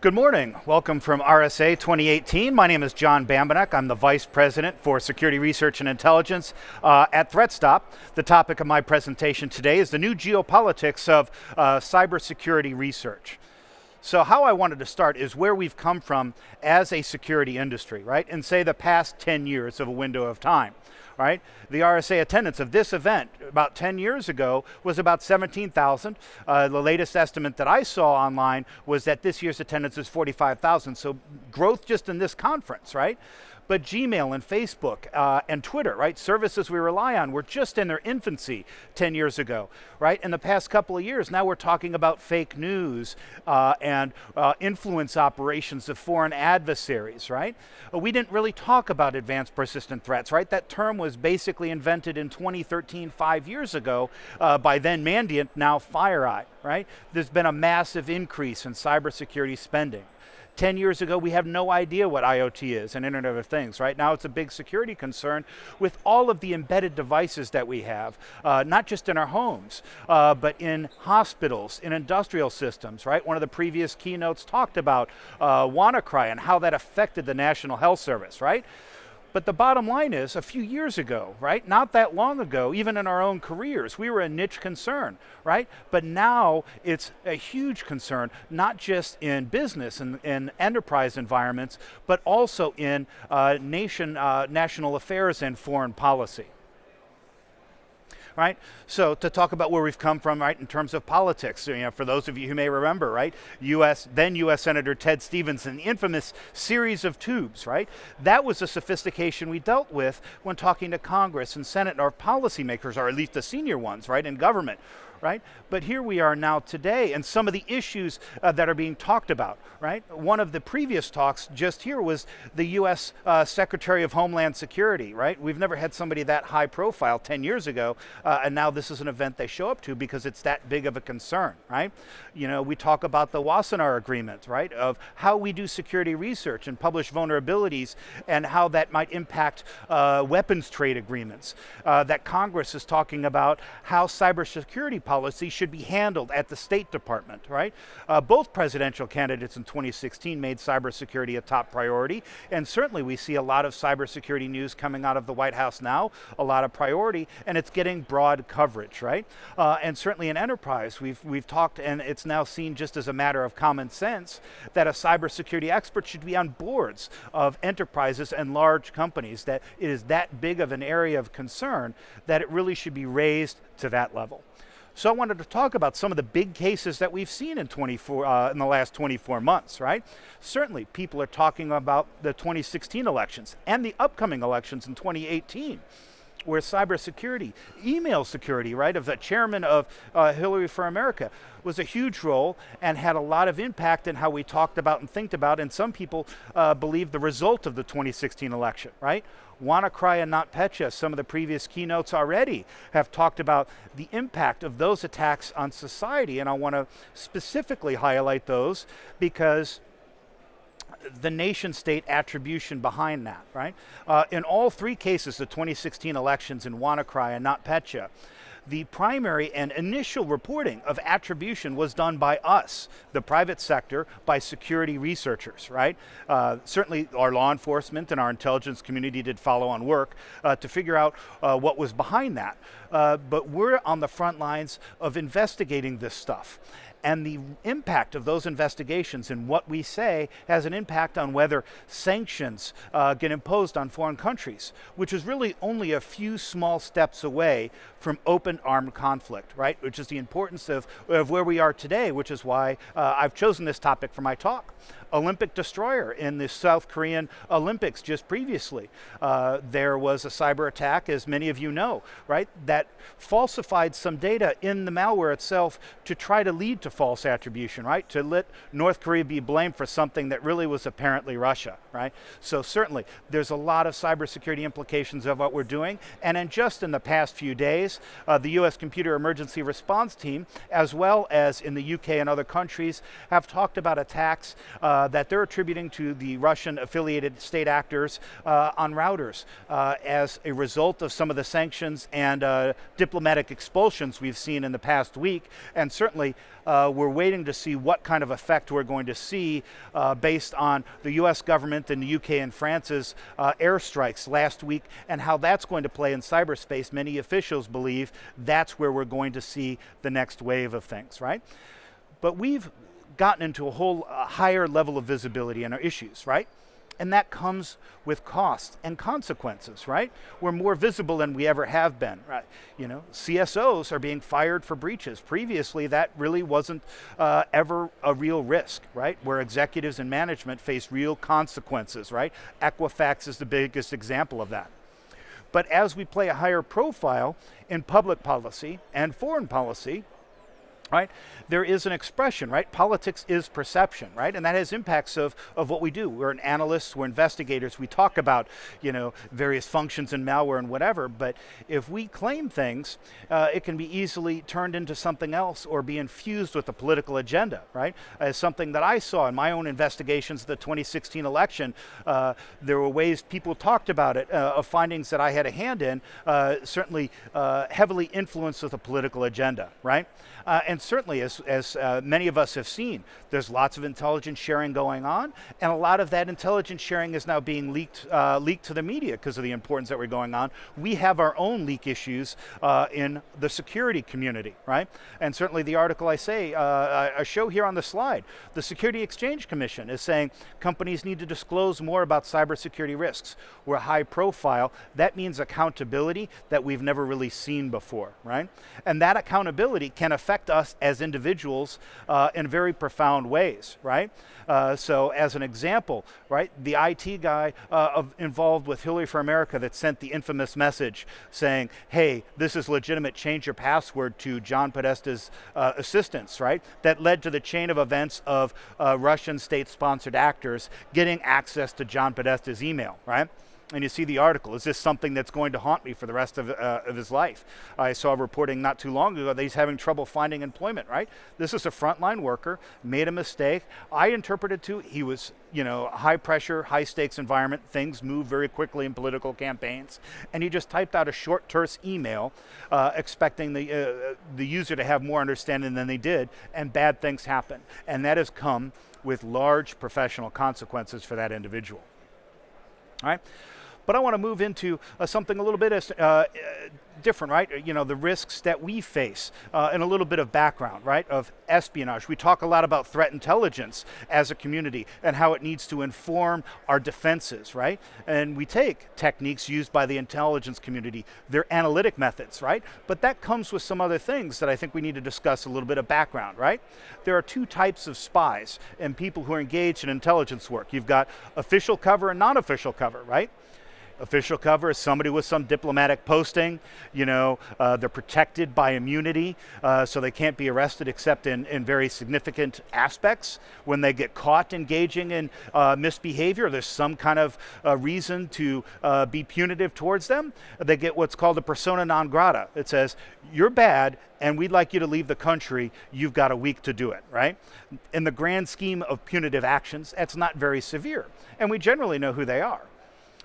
Good morning. Welcome from RSA 2018. My name is John Bambenek. I'm the Vice President for Security Research and Intelligence at ThreatStop. The topic of my presentation today is the new geopolitics of cybersecurity research. So how I wanted to start is where we've come from as a security industry, right? And say the past 10 years of a window of time, right? The RSA attendance of this event about 10 years ago was about 17,000. The latest estimate that I saw online was that this year's attendance is 45,000. So growth just in this conference, right? But Gmail and Facebook and Twitter, right, services we rely on were just in their infancy 10 years ago, right? In the past couple of years, now we're talking about fake news and influence operations of foreign adversaries, right? We didn't really talk about advanced persistent threats, right? That term was basically invented in 2013, 5 years ago, by then Mandiant, now FireEye, right? There's been a massive increase in cybersecurity spending. 10 years ago, we have no idea what IoT is and Internet of Things, right? Now it's a big security concern with all of the embedded devices that we have, not just in our homes, but in hospitals, in industrial systems, right? One of the previous keynotes talked about WannaCry and how that affected the National Health Service, right? But the bottom line is, a few years ago, right, not that long ago, even in our own careers, we were a niche concern, right? But now it's a huge concern, not just in business and in enterprise environments, but also in national affairs and foreign policy. Right? So to talk about where we've come from, right, in terms of politics, you know, for those of you who may remember, right, then U.S. Senator Ted Stevens and the infamous series of tubes, right? That was the sophistication we dealt with when talking to Congress and Senate and our policymakers, or at least the senior ones, right, in government. Right? But here we are now today, and some of the issues that are being talked about, right? One of the previous talks just here was the US Secretary of Homeland Security, right? We've never had somebody that high profile 10 years ago, and now this is an event they show up to because it's that big of a concern, right? You know, we talk about the Wassenaar agreement, right? Of how we do security research and publish vulnerabilities and how that might impact weapons trade agreements. That Congress is talking about how cybersecurity policy should be handled at the State Department, right? Both presidential candidates in 2016 made cybersecurity a top priority, and certainly we see a lot of cybersecurity news coming out of the White House now, a lot of priority, and it's getting broad coverage, right? And certainly in enterprise, we've talked, and it's now seen just as a matter of common sense that a cybersecurity expert should be on boards of enterprises and large companies, that it is that big of an area of concern that it really should be raised to that level. So I wanted to talk about some of the big cases that we've seen in the last 24 months, right? Certainly, people are talking about the 2016 elections and the upcoming elections in 2018, where cybersecurity, email security, right, of the chairman of Hillary for America was a huge role and had a lot of impact in how we talked about and think about, and some people believe the result of the 2016 election, right? WannaCry and NotPetya, some of the previous keynotes already have talked about the impact of those attacks on society, and I want to specifically highlight those because the nation state attribution behind that, right? In all three cases, the 2016 elections in WannaCry and NotPetya, the primary and initial reporting of attribution was done by us, the private sector, by security researchers, right? Certainly our law enforcement and our intelligence community did follow-on work to figure out what was behind that. But we're on the front lines of investigating this stuff. And the impact of those investigations and what we say has an impact on whether sanctions get imposed on foreign countries, which is really only a few small steps away from open armed conflict, right? Which is the importance of where we are today, which is why I've chosen this topic for my talk. Olympic Destroyer in the South Korean Olympics just previously. There was a cyber attack, as many of you know, right? That falsified some data in the malware itself to try to lead to false attribution, right? To let North Korea be blamed for something that really was apparently Russia, right? So certainly there's a lot of cybersecurity implications of what we're doing. And in just in the past few days, The US Computer Emergency Response Team, as well as in the UK and other countries, have talked about attacks that they're attributing to the Russian-affiliated state actors on routers as a result of some of the sanctions and diplomatic expulsions we've seen in the past week. And certainly we're waiting to see what kind of effect we're going to see based on the US government and the UK and France's airstrikes last week and how that's going to play in cyberspace. Many officials believe that's where we're going to see the next wave of things, right? But we've gotten into a whole higher level of visibility in our issues, right? And that comes with costs and consequences, right? We're more visible than we ever have been, right? You know, CSOs are being fired for breaches. Previously, that really wasn't ever a real risk, right? Where executives and management face real consequences, right? Equifax is the biggest example of that. But as we play a higher profile in public policy and foreign policy, right? There is an expression, right? Politics is perception, right? And that has impacts of what we do. We're an analyst, we're investigators, we talk about, you know, various functions in malware and whatever, but if we claim things, it can be easily turned into something else or be infused with a political agenda, right? As something that I saw in my own investigations of the 2016 election, there were ways people talked about it, of findings that I had a hand in, certainly heavily influenced with a political agenda, right? And certainly, as many of us have seen, there's lots of intelligence sharing going on, and a lot of that intelligence sharing is now being leaked to the media because of the importance that we're going on. We have our own leak issues in the security community, right? And certainly the article I show here on the slide, the Security Exchange Commission is saying companies need to disclose more about cybersecurity risks. We're high profile. That means accountability that we've never really seen before, right? And that accountability can affect us as individuals in very profound ways, right? So as an example, right, the IT guy involved with Hillary for America that sent the infamous message saying, hey, this is legitimate, change your password to John Podesta's assistants, right? That led to the chain of events of Russian state-sponsored actors getting access to John Podesta's email, right? And you see the article, is this something that's going to haunt me for the rest of his life? I saw reporting not too long ago that he's having trouble finding employment, right? This is a frontline worker, made a mistake. I interpreted too, he was, you know, high pressure, high stakes environment, things move very quickly in political campaigns. And he just typed out a short, terse email expecting the user to have more understanding than they did, and bad things happen. And that has come with large professional consequences for that individual, all right? But I want to move into something a little bit different, right? You know, the risks that we face and a little bit of background, right, of espionage. We talk a lot about threat intelligence as a community and how it needs to inform our defenses, right? And we take techniques used by the intelligence community, their analytic methods, right? But that comes with some other things that I think we need to discuss a little bit of background, right? There are two types of spies and people who are engaged in intelligence work. You've got official cover and non-official cover, right? Official cover is somebody with some diplomatic posting, you know, they're protected by immunity, so they can't be arrested except in very significant aspects. When they get caught engaging in misbehavior, there's some kind of reason to be punitive towards them. They get what's called a persona non grata. It says, you're bad, and we'd like you to leave the country, you've got a week to do it, right? In the grand scheme of punitive actions, that's not very severe. And we generally know who they are.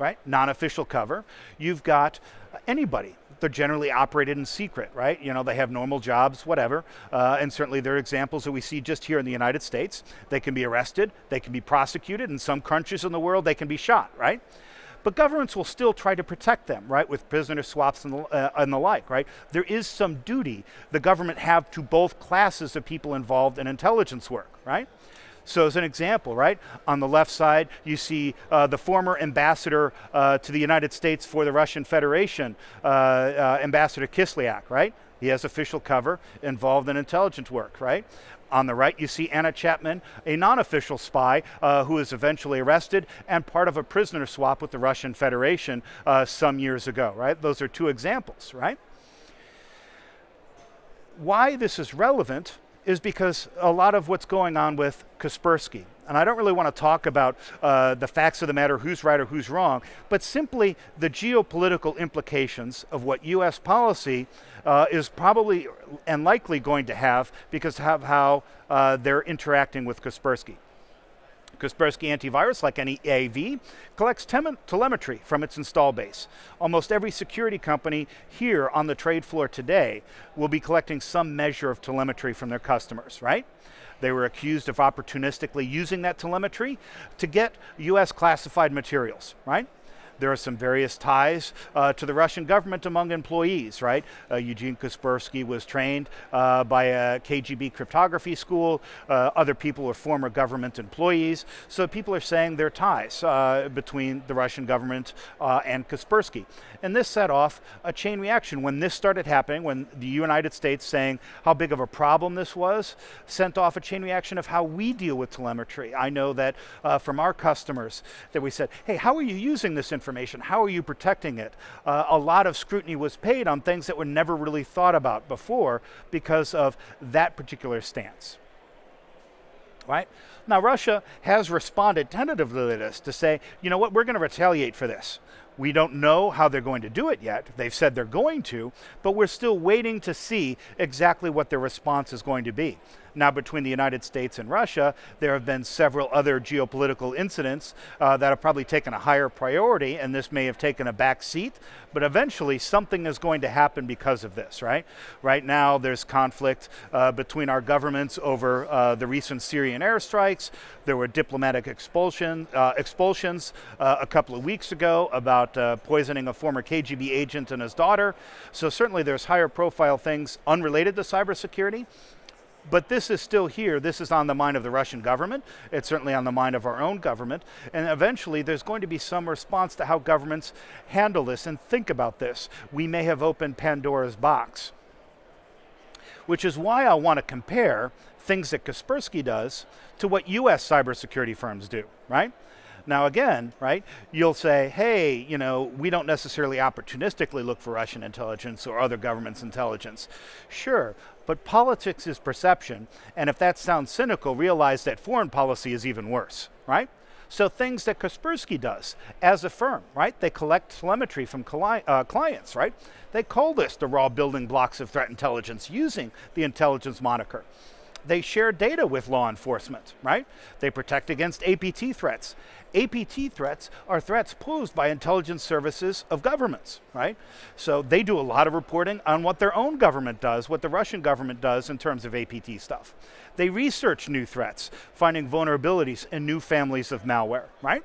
Right? Non-official cover. You've got anybody. They're generally operated in secret, right? You know, they have normal jobs, whatever. And certainly there are examples that we see just here in the United States. They can be arrested, they can be prosecuted. In some countries in the world, they can be shot, right? But governments will still try to protect them, right, with prisoner swaps and the like, right? There is some duty the government have to both classes of people involved in intelligence work, right? So as an example, right, on the left side, you see the former ambassador to the United States for the Russian Federation, Ambassador Kislyak, right? He has official cover involved in intelligence work, right? On the right, you see Anna Chapman, a non-official spy who is eventually arrested and part of a prisoner swap with the Russian Federation some years ago, right? Those are two examples, right? Why this is relevant is because a lot of what's going on with Kaspersky and I don't really want to talk about the facts of the matter, who's right or who's wrong, but simply the geopolitical implications of what US policy is probably and likely going to have because of how they're interacting with Kaspersky. Kaspersky antivirus, like any AV, collects telemetry from its install base. Almost every security company here on the trade floor today will be collecting some measure of telemetry from their customers, right? They were accused of opportunistically using that telemetry to get US classified materials, right? There are some various ties to the Russian government among employees, right? Eugene Kaspersky was trained by a KGB cryptography school. Other people are former government employees. So people are saying there are ties between the Russian government and Kaspersky. And this set off a chain reaction. When this started happening, when the United States saying how big of a problem this was, sent off a chain reaction of how we deal with telemetry. I know that from our customers that we said, hey, how are you using this information? How are you protecting it? A lot of scrutiny was paid on things that were never really thought about before because of that particular stance. Right? Now Russia has responded tentatively to this to say, you know what, we're going to retaliate for this. We don't know how they're going to do it yet. They've said they're going to, but we're still waiting to see exactly what their response is going to be. Now, between the United States and Russia, there have been several other geopolitical incidents that have probably taken a higher priority, and this may have taken a back seat, but eventually something is going to happen because of this, right? Right now, there's conflict between our governments over the recent Syrian airstrikes. There were diplomatic expulsions a couple of weeks ago about poisoning a former KGB agent and his daughter. So certainly there's higher profile things unrelated to cybersecurity. But this is still here. This is on the mind of the Russian government. It's certainly on the mind of our own government. And eventually there's going to be some response to how governments handle this and think about this. We may have opened Pandora's box, which is why I want to compare things that Kaspersky does to what US cybersecurity firms do, right? Now again, right, you'll say, hey, you know, we don't necessarily opportunistically look for Russian intelligence or other governments' intelligence. Sure, but politics is perception, and if that sounds cynical, realize that foreign policy is even worse, right? So things that Kaspersky does as a firm, right? They collect telemetry from clients, right? They call this the raw building blocks of threat intelligence using the intelligence moniker. They share data with law enforcement, right? They protect against APT threats. APT threats are threats posed by intelligence services of governments, right? So they do a lot of reporting on what their own government does, what the Russian government does in terms of APT stuff. They research new threats, finding vulnerabilities in new families of malware, right?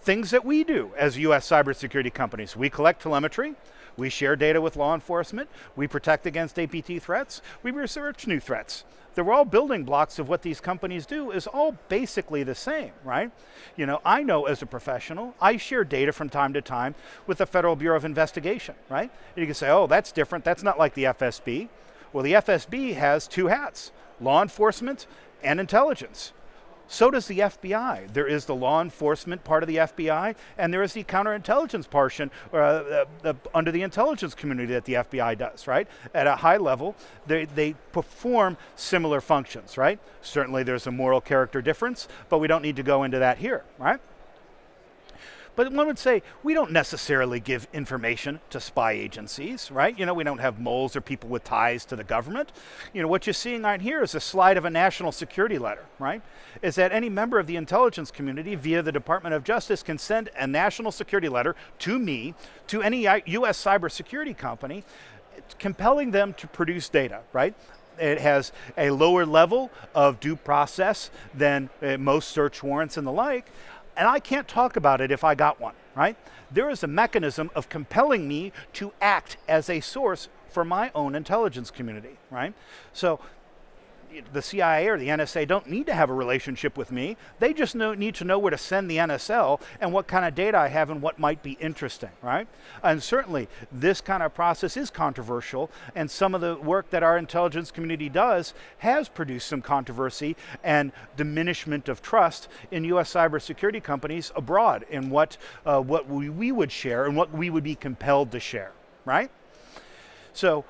Things that we do as US cybersecurity companies. We collect telemetry, we share data with law enforcement, we protect against APT threats, we research new threats. The raw building blocks of what these companies do is all basically the same, right? You know, I know as a professional, I share data from time to time with the Federal Bureau of Investigation, right? And you can say, oh, that's different, that's not like the FSB. Well, the FSB has two hats, law enforcement and intelligence. So does the FBI. There is the law enforcement part of the FBI, and there is the counterintelligence portion under the intelligence community that the FBI does, right? At a high level, they perform similar functions, right? Certainly there's a moral character difference, but we don't need to go into that here, right? But one would say, we don't necessarily give information to spy agencies, right? You know, we don't have moles or people with ties to the government. You know, what you're seeing right here is a slide of a national security letter, right? Is that any member of the intelligence community via the Department of Justice can send a national security letter to me, to any US cybersecurity company, compelling them to produce data, right? It has a lower level of due process than most search warrants and the like. And I can't talk about it if I got one, right? There is a mechanism of compelling me to act as a source for my own intelligence community, right? So the CIA or the NSA don't need to have a relationship with me. They just need to know where to send the NSL and what kind of data I have and what might be interesting, right? And certainly this kind of process is controversial, and some of the work that our intelligence community does has produced some controversy and diminishment of trust in US cybersecurity companies abroad in what we would share and what we would be compelled to share, right? So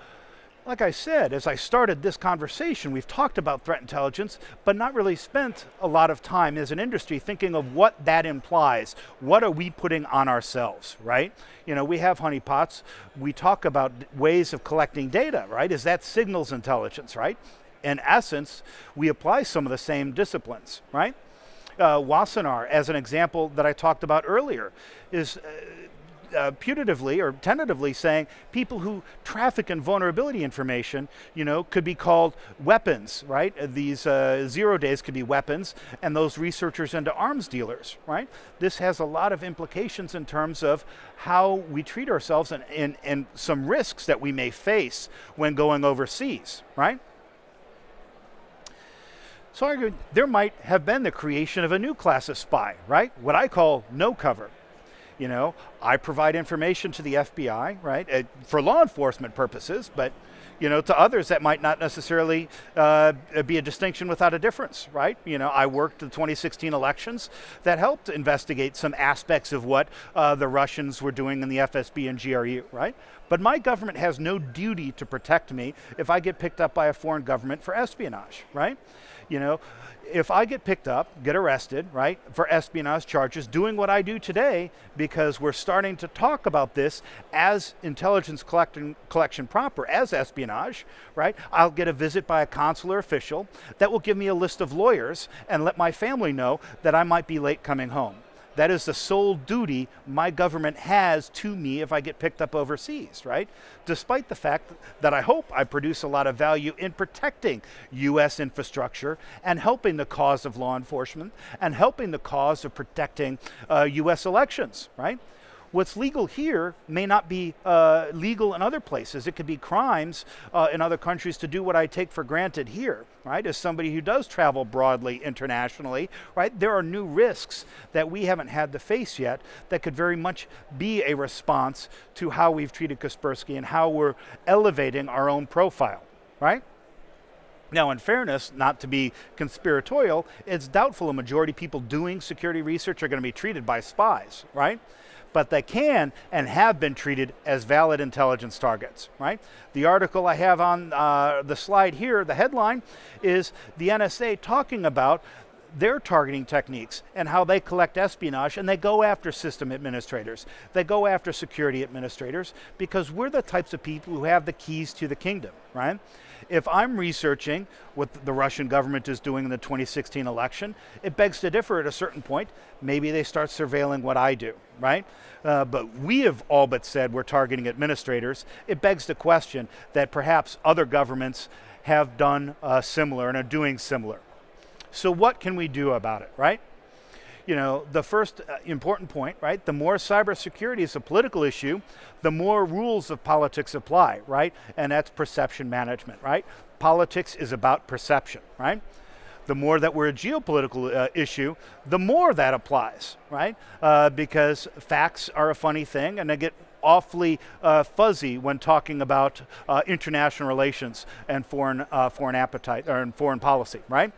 Like I said, as I started this conversation, we've talked about threat intelligence, but not really spent a lot of time as an industry thinking of what that implies. What are we putting on ourselves, right? You know, we have honeypots. We talk about ways of collecting data, right? Is that signals intelligence, right? In essence, we apply some of the same disciplines, right? Wassenaar, as an example that I talked about earlier, is putatively or tentatively saying people who traffic in vulnerability information, you know, could be called weapons, right? These 0 days could be weapons, and those researchers into arms dealers, right? This has a lot of implications in terms of how we treat ourselves and some risks that we may face when going overseas, right? So I argue there might have been the creation of a new class of spy, right? What I call no cover. You know, I provide information to the FBI, right, for law enforcement purposes, but, you know, to others that might not necessarily be a distinction without a difference, right? You know, I worked the 2016 elections that helped investigate some aspects of what the Russians were doing in the FSB and GRU, right? But my government has no duty to protect me if I get picked up by a foreign government for espionage, right? You know, if I get picked up, get arrested, right, for espionage charges, doing what I do today, because we're starting to talk about this as intelligence collection proper, as espionage, right, I'll get a visit by a consular official that will give me a list of lawyers and let my family know that I might be late coming home. That is the sole duty my government has to me if I get picked up overseas, right? Despite the fact that I hope I produce a lot of value in protecting U.S. infrastructure and helping the cause of law enforcement and helping the cause of protecting U.S. elections, right? What's legal here may not be legal in other places. It could be crimes in other countries to do what I take for granted here, right? As somebody who does travel broadly internationally, right? There are new risks that we haven't had to face yet that could very much be a response to how we've treated Kaspersky and how we're elevating our own profile, right? Now, in fairness, not to be conspiratorial, it's doubtful a majority of people doing security research are going to be treated by spies, right? But they can and have been treated as valid intelligence targets, right? The article I have on the slide here, the headline, is the NSA talking about their targeting techniques and how they collect espionage, and they go after system administrators. They go after security administrators because we're the types of people who have the keys to the kingdom, right? If I'm researching what the Russian government is doing in the 2016 election, it begs to differ at a certain point. Maybe they start surveilling what I do, right? But we have all but said we're targeting administrators. It begs the question that perhaps other governments have done similar and are doing similar. So what can we do about it, right? You know, the first important point, right? The more cybersecurity is a political issue, the more rules of politics apply, right? And that's perception management, right? Politics is about perception, right? The more that we're a geopolitical issue, the more that applies, right? Because facts are a funny thing, and they get awfully fuzzy when talking about international relations and foreign appetite or foreign policy, right?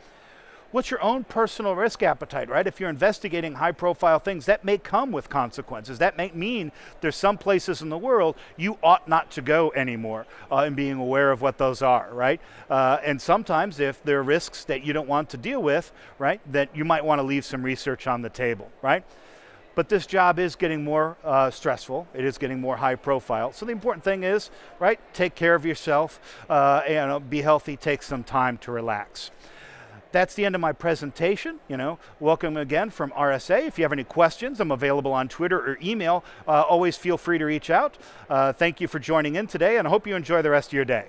What's your own personal risk appetite, right? If you're investigating high-profile things, that may come with consequences. That may mean there's some places in the world you ought not to go anymore, and being aware of what those are, right? And sometimes if there are risks that you don't want to deal with, right, that you might want to leave some research on the table, right? But this job is getting more stressful. It is getting more high profile. So the important thing is, right, take care of yourself, and be healthy, take some time to relax. That's the end of my presentation. You know, welcome again from RSA. If you have any questions, I'm available on Twitter or email. Always feel free to reach out. Thank you for joining in today, and I hope you enjoy the rest of your day.